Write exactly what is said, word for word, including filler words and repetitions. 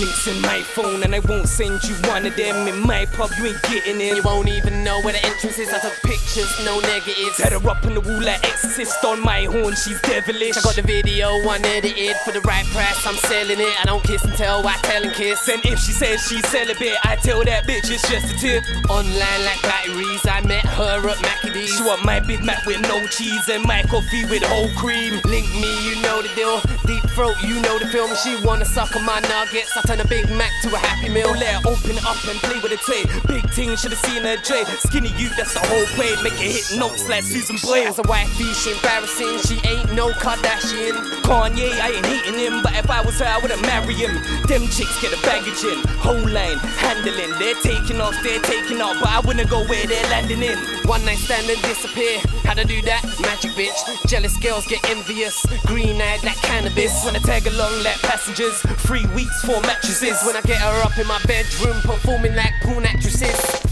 links in my phone, and I won't send you one of them. In my pub, you ain't getting in. You won't even know where the entrance is. I took pictures, no negatives. Had her up on the wall like Exorcist. On my horn, she's devilish. I got the video unedited for the right price. I'm selling it. I don't kiss and tell, I tell and kiss. And if she says she's celibate, I tell that bitch it's just a tip. Online like batteries, I met her at Mackie's. She want my Big Mac with no cheese and my coffee with whole cream. Link me, you know the deal. Deep throat, you know the film. She wanna suck on my nuggets. I turn a Big Mac to a Happy Meal. Let her open up and play with a tray. Big ting, should've seen her J. Skinny you, that's the whole way. Make it hit notes like Susan Boyle. As a wifey, she embarrassing. She ain't no Kardashian. Kanye, I ain't hating him, but if I was her, I wouldn't marry him. Them chicks get a baggage in. Whole line, handling. They're taking off, they're taking off, but I wouldn't go where they're landing in. One night stand and disappear. How to do that? Magic bitch. Jealous girls get envious. Green eyed like cannabis. When I tag along like passengers. Three weeks, four mattresses. When I get her up in my bedroom, performing like porn actresses.